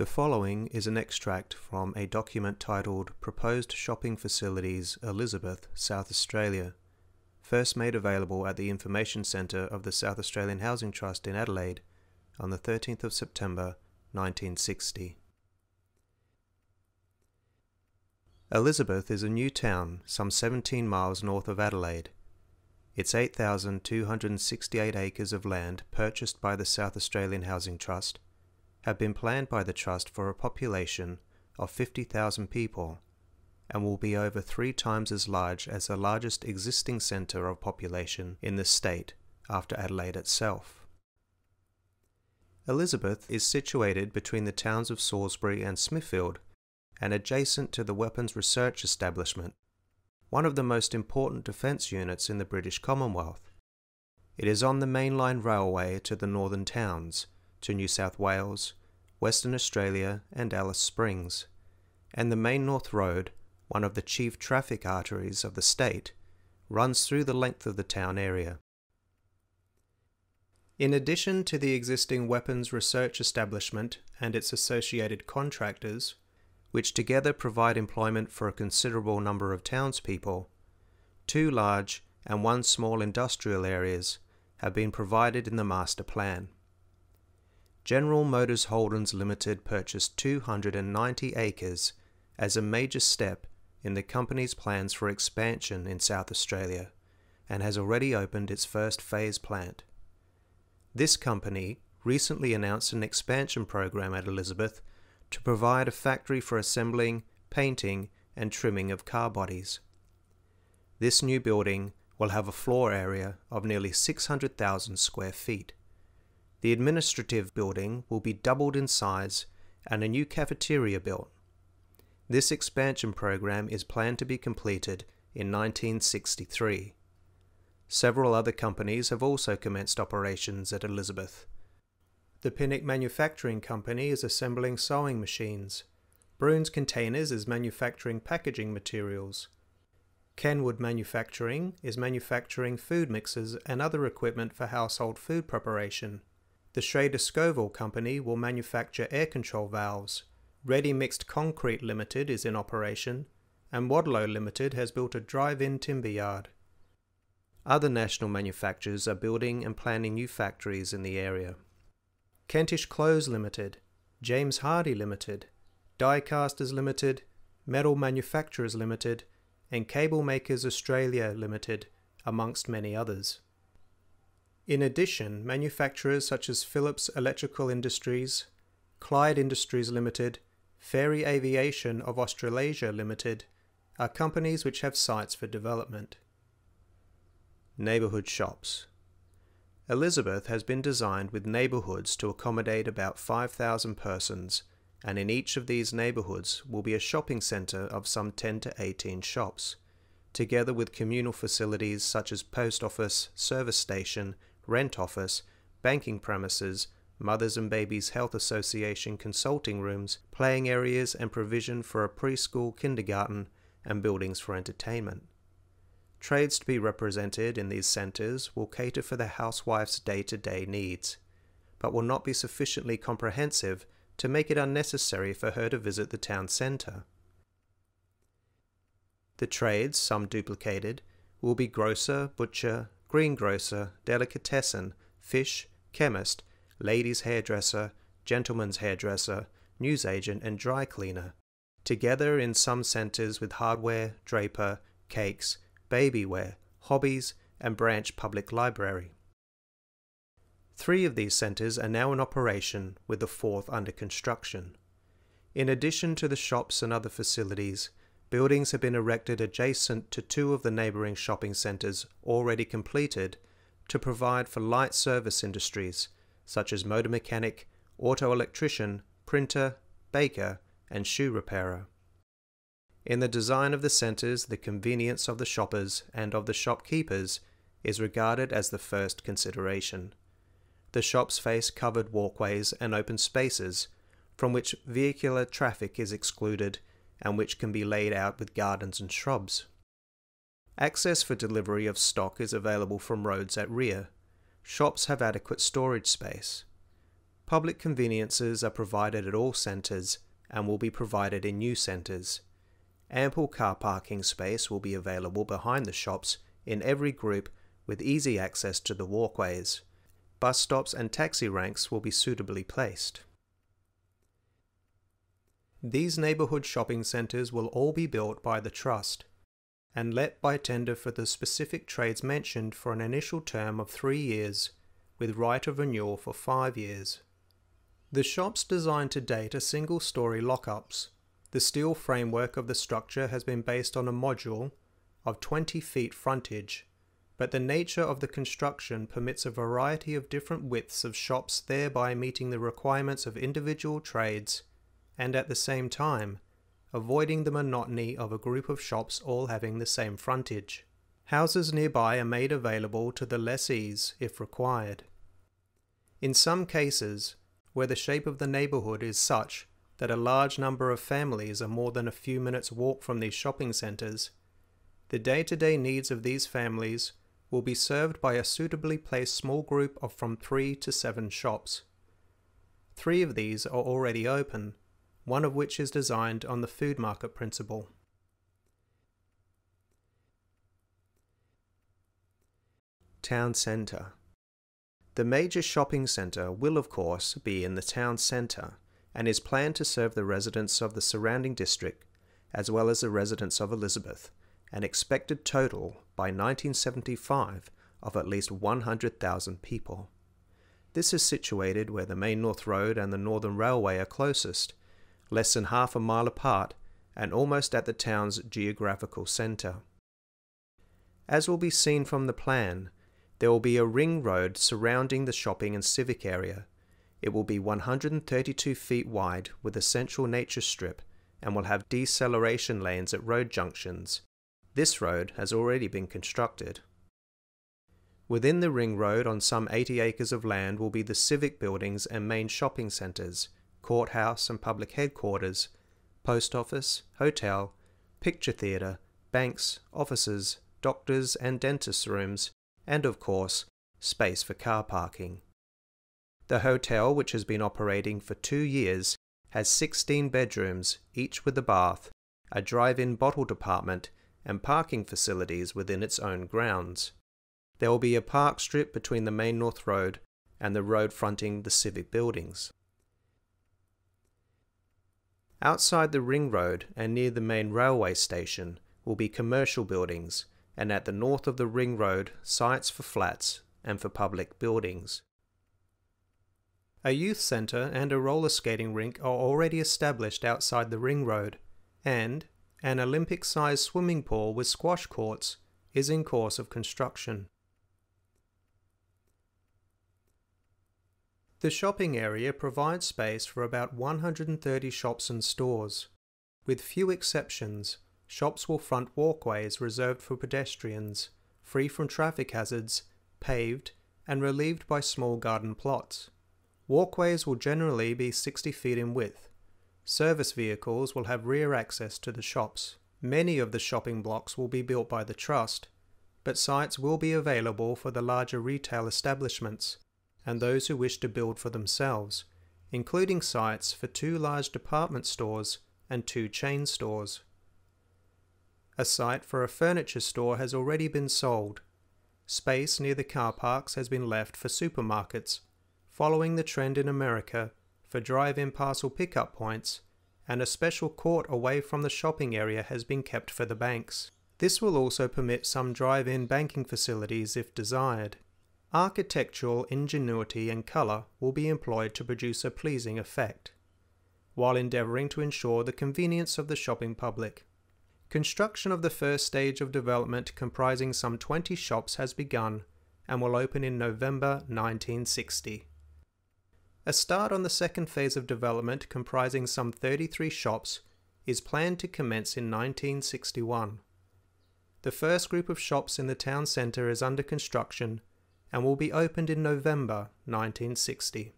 The following is an extract from a document titled Proposed Shopping Facilities, Elizabeth, South Australia, first made available at the Information Centre of the South Australian Housing Trust in Adelaide on the 13th of September 1960. Elizabeth is a new town some 17 miles north of Adelaide. Its 8,268 acres of land purchased by the South Australian Housing Trust have been planned by the Trust for a population of 50,000 people and will be over 3 times as large as the largest existing centre of population in the state after Adelaide itself. Elizabeth is situated between the towns of Salisbury and Smithfield and adjacent to the Weapons Research Establishment, one of the most important defence units in the British Commonwealth. It is on the mainline railway to the northern towns, to New South Wales, Western Australia and Alice Springs, and the main North Road, one of the chief traffic arteries of the state, runs through the length of the town area. In addition to the existing Weapons Research Establishment and its associated contractors, which together provide employment for a considerable number of townspeople, 2 large and 1 small industrial areas have been provided in the master plan. General Motors Holden's Limited purchased 290 acres as a major step in the company's plans for expansion in South Australia and has already opened its first phase plant. This company recently announced an expansion program at Elizabeth to provide a factory for assembling, painting and trimming of car bodies. This new building will have a floor area of nearly 600,000 square feet. The administrative building will be doubled in size and a new cafeteria built. This expansion program is planned to be completed in 1963. Several other companies have also commenced operations at Elizabeth. The Pinnock Manufacturing Company is assembling sewing machines. Bruins Containers is manufacturing packaging materials. Kenwood Manufacturing is manufacturing food mixers and other equipment for household food preparation. The Schrader Scoville Company will manufacture air control valves. Ready Mixed Concrete Limited is in operation, and Wadlow Limited has built a drive-in timber yard. Other national manufacturers are building and planning new factories in the area. Kentish Close Limited, James Hardy Limited, Diecasters Limited, Metal Manufacturers Limited, and Cable Makers Australia Limited, amongst many others. In addition, manufacturers such as Philips Electrical Industries, Clyde Industries Limited, Fairey Aviation of Australasia Limited are companies which have sites for development. Neighbourhood shops. Elizabeth has been designed with neighbourhoods to accommodate about 5,000 persons, and in each of these neighbourhoods will be a shopping centre of some 10 to 18 shops, together with communal facilities such as post office, service station, rent office, banking premises, Mothers and Babies Health Association consulting rooms, playing areas and provision for a preschool, kindergarten and buildings for entertainment. Trades to be represented in these centres will cater for the housewife's day-to-day needs, but will not be sufficiently comprehensive to make it unnecessary for her to visit the town centre. The trades, some duplicated, will be grocer, butcher, greengrocer, delicatessen, fish, chemist, ladies' hairdresser, gentleman's hairdresser, newsagent and dry cleaner, together in some centres with hardware, draper, cakes, babyware, hobbies and branch public library. 3 of these centres are now in operation with the 4th under construction. In addition to the shops and other facilities, buildings have been erected adjacent to 2 of the neighbouring shopping centres already completed to provide for light service industries such as motor mechanic, auto electrician, printer, baker and shoe repairer. In the design of the centres, the convenience of the shoppers and of the shopkeepers is regarded as the first consideration. The shops face covered walkways and open spaces from which vehicular traffic is excluded and which can be laid out with gardens and shrubs. Access for delivery of stock is available from roads at rear. Shops have adequate storage space. Public conveniences are provided at all centres and will be provided in new centres. Ample car parking space will be available behind the shops in every group with easy access to the walkways. Bus stops and taxi ranks will be suitably placed. These neighbourhood shopping centres will all be built by the Trust and let by tender for the specific trades mentioned for an initial term of 3 years, with right of renewal for 5 years. The shops designed to date are single-storey lockups. The steel framework of the structure has been based on a module of 20 feet frontage, but the nature of the construction permits a variety of different widths of shops, thereby meeting the requirements of individual trades and at the same time avoiding the monotony of a group of shops all having the same frontage. Houses nearby are made available to the lessees if required. In some cases, where the shape of the neighbourhood is such that a large number of families are more than a few minutes' walk from these shopping centres, the day-to-day needs of these families will be served by a suitably placed small group of from 3 to 7 shops. 3 of these are already open, one of which is designed on the food market principle. Town centre. The major shopping centre will of course be in the town centre and is planned to serve the residents of the surrounding district as well as the residents of Elizabeth, an expected total by 1975 of at least 100,000 people. This is situated where the main North Road and the Northern Railway are closest, less than half a mile apart and almost at the town's geographical centre. As will be seen from the plan, there will be a ring road surrounding the shopping and civic area. It will be 132 feet wide with a central nature strip and will have deceleration lanes at road junctions. This road has already been constructed. Within the ring road on some 80 acres of land will be the civic buildings and main shopping centres, courthouse and public headquarters, post office, hotel, picture theatre, banks, offices, doctors and dentists' rooms, and of course, space for car parking. The hotel, which has been operating for 2 years, has 16 bedrooms, each with a bath, a drive-in bottle department, and parking facilities within its own grounds. There will be a park strip between the main North Road and the road fronting the civic buildings. Outside the ring road and near the main railway station will be commercial buildings, and at the north of the ring road, sites for flats and for public buildings. A youth centre and a roller skating rink are already established outside the ring road, and an Olympic-sized swimming pool with squash courts is in course of construction. The shopping area provides space for about 130 shops and stores. With few exceptions, shops will front walkways reserved for pedestrians, free from traffic hazards, paved and relieved by small garden plots. Walkways will generally be 60 feet in width. Service vehicles will have rear access to the shops. Many of the shopping blocks will be built by the Trust, but sites will be available for the larger retail establishments and those who wish to build for themselves, including sites for 2 large department stores and 2 chain stores. A site for a furniture store has already been sold. Space near the car parks has been left for supermarkets, following the trend in America for drive-in parcel pickup points, and a special court away from the shopping area has been kept for the banks. This will also permit some drive-in banking facilities if desired. Architectural ingenuity and colour will be employed to produce a pleasing effect, while endeavouring to ensure the convenience of the shopping public. Construction of the first stage of development, comprising some 20 shops, has begun and will open in November 1960. A start on the second phase of development, comprising some 33 shops, is planned to commence in 1961. The first group of shops in the town centre is under construction and will be opened in November 1960.